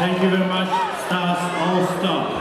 Thank you very much, stars all stop.